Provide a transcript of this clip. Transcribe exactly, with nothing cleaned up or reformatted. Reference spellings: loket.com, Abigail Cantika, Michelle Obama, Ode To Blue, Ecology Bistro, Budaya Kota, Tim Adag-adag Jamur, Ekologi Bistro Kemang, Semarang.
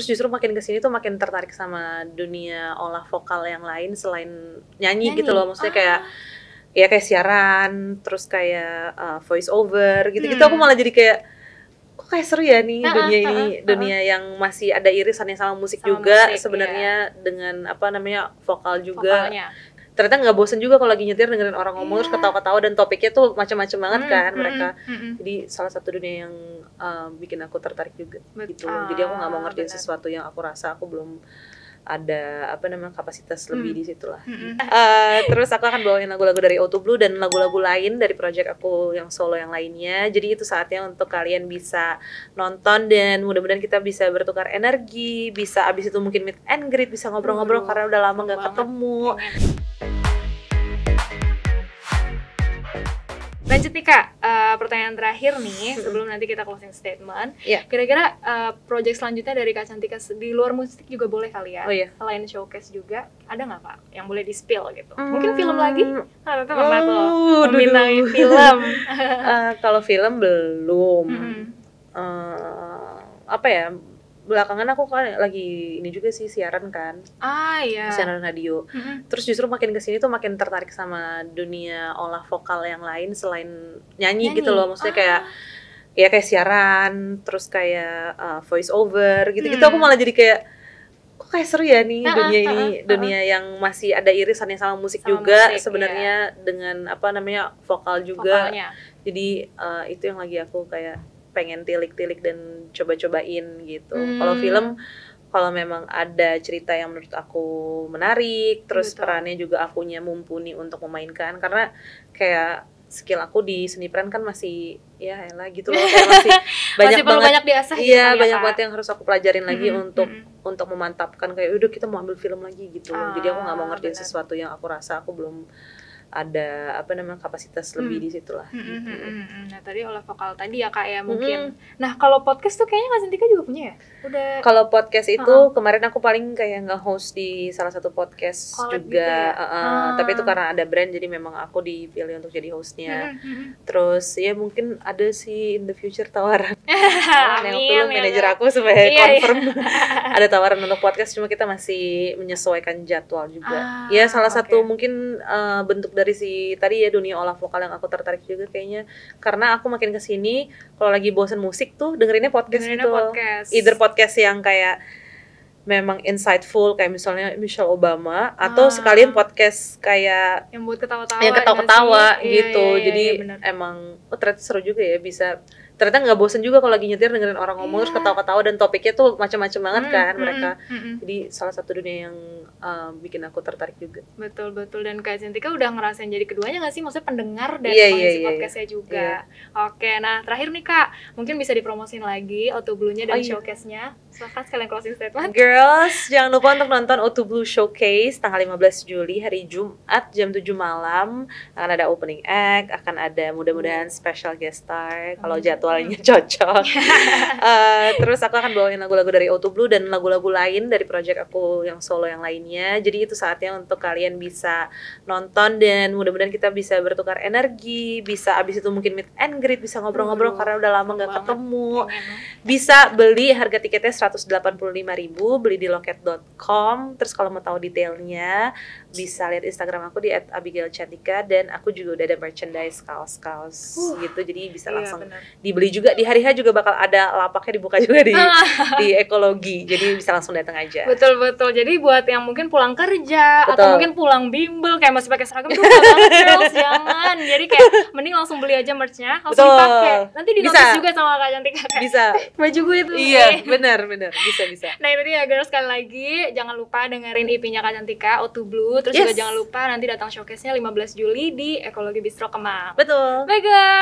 Terus justru makin kesini tuh makin tertarik sama dunia olah vokal yang lain selain nyanyi, nyanyi. gitu loh. Maksudnya ah. kayak ya kayak siaran, terus kayak uh, voice over gitu-gitu. Hmm. Aku malah jadi kayak, kok kayak seru ya nih uh, dunia uh, ini, uh, uh, dunia uh. yang masih ada irisannya sama musik sama juga sebenarnya, iya. dengan apa namanya vokal juga. Vokalnya. Ternyata nggak bosen juga kalau lagi nyetir dengerin orang ngomong, yeah. terus ketawa-ketawa, dan topiknya tuh macam-macam banget mm, kan mm, mereka. Mm, mm, mm. Jadi salah satu dunia yang uh, bikin aku tertarik juga. Bet gitu. Ah, jadi aku nggak mau ngerjain bener. sesuatu yang aku rasa aku belum ada apa namanya kapasitas lebih hmm. di situ lah. Hmm. Uh, terus aku akan bawain lagu-lagu dari Ode To Blue dan lagu-lagu lain dari project aku yang solo yang lainnya. Jadi itu saatnya untuk kalian bisa nonton, dan mudah-mudahan kita bisa bertukar energi, bisa abis itu mungkin meet and greet, bisa ngobrol-ngobrol uh, karena udah lama nggak ketemu. Lanjut nih Kak, uh, pertanyaan terakhir nih sebelum nanti kita closing statement. Yeah. Kira-kira uh, proyek selanjutnya dari Kak Cantika di luar musik juga boleh kali ya? Oh, yeah. Selain showcase juga, ada nggak Kak yang boleh di-spill gitu? Mm. Mungkin film lagi? Nah, nanti pernah tuh membintangi film. uh, kalau film belum. Mm-hmm. uh, apa ya? Belakangan aku kan lagi ini juga sih siaran kan, ah, iya. siaran radio. Mm-hmm. Terus justru makin kesini tuh makin tertarik sama dunia olah vokal yang lain selain nyanyi, nyanyi. gitu loh. Maksudnya ah. kayak ya kayak siaran, terus kayak uh, voice over gitu-gitu. Hmm. Aku malah jadi kayak, kok kayak seru ya nih ah, dunia ah, ini, ah, dunia ah. yang masih ada irisannya sama musik sama juga sebenarnya, iya. dengan apa namanya vokal juga. Vokalnya. Jadi uh, itu yang lagi aku kayak pengen tilik-tilik dan coba-cobain gitu. Hmm. Kalau film, kalau memang ada cerita yang menurut aku menarik, terus Betul. perannya juga akunya mumpuni untuk memainkan, karena kayak skill aku di seni peran kan masih ya elah gitu loh, kayak masih banyak masih banget, banyak diasah ya, ya banyak banget yang harus aku pelajarin lagi hmm, untuk hmm. untuk memantapkan kayak udah kita mau ambil film lagi gitu. Ah, jadi aku nggak mau ngerjain bener. sesuatu yang aku rasa aku belum ada apa namanya kapasitas lebih hmm. di situ lah. Hmm, gitu. hmm, hmm, hmm. Nah tadi olah vokal tadi ya Kak ya mungkin. Hmm. Nah kalau podcast tuh kayaknya Kak Cantika juga punya ya. Udah. Kalau podcast itu uh-huh. kemarin aku paling kayak nge-host di salah satu podcast Collab juga. Gitu ya? uh, ah. Tapi itu karena ada brand jadi memang aku dipilih untuk jadi hostnya. Hmm, hmm. Terus ya mungkin ada sih in the future tawaran. Yang dulu manajer aku sebagai iya, confirm iya. ada tawaran untuk podcast, cuma kita masih menyesuaikan jadwal juga. Ah, ya salah okay. satu mungkin uh, bentuk dari si tadi ya dunia olah vokal yang aku tertarik juga kayaknya, karena aku makin kesini kalau lagi bosen musik tuh dengerinnya podcast gitu, either podcast yang kayak memang insightful kayak misalnya Michelle Obama, ah. atau sekalian podcast kayak yang buat ketawa-tawa, yang ketawa-ketawa gitu. Iya, iya, iya, jadi iya, emang oh, ternyata seru juga ya, bisa ternyata nggak bosen juga kalau lagi nyetir dengerin orang ngomong, yeah. terus ketawa-ketawa, dan topiknya tuh macam-macam banget mm, kan mm, mereka. Mm, mm. Jadi salah satu dunia yang Uh, bikin aku tertarik juga. Betul betul, dan Kak Cantika udah ngerasain jadi keduanya nggak sih, maksudnya pendengar dan yeah, yeah, podcastnya yeah. juga. Yeah. Oke, nah terakhir nih Kak, mungkin bisa dipromosin lagi Ode To Blue-nya dan oh, iya. showcase-nya. Silahkan sekalian closing statement. Girls, jangan lupa untuk nonton Ode To Blue Showcase tanggal lima belas Juli hari Jumat jam tujuh malam. Akan ada opening act, akan ada mudah-mudahan hmm. special guest star kalau jadwalnya cocok. uh, terus aku akan bawain lagu-lagu dari Ode To Blue dan lagu-lagu lain dari project aku yang solo yang lainnya. Jadi itu saatnya untuk kalian bisa nonton, dan mudah-mudahan kita bisa bertukar energi, bisa abis itu mungkin meet and greet, bisa ngobrol-ngobrol karena udah lama nggak ketemu. Bisa beli, harga tiketnya seratus delapan puluh lima ribu, beli di loket dot com. Terus kalau mau tahu detailnya bisa lihat Instagram aku di et abigail cantika, dan aku juga udah ada merchandise kaos-kaos uh, gitu, jadi bisa langsung iya, dibeli juga. Di hari H juga bakal ada lapaknya dibuka juga di di Ekologi, jadi bisa langsung datang aja. Betul betul, jadi buat yang mungkin pulang kerja Betul. atau mungkin pulang bimbel kayak masih pakai seragam tuh banget, girls, jangan. Jadi kayak mending langsung beli aja merch-nya, langsung Betul. dipakai. Nanti di-notice juga sama Kak Cantika. Bisa. Baju gue itu. Iya, benar, benar. Bisa, bisa. Nah, itu dia girls, sekali lagi jangan lupa dengerin E P-nya Kak Cantika Ode To Blue, terus yes. juga jangan lupa nanti datang showcase-nya lima belas Juli di Ekologi Bistro Kemang. Betul. Bye guys.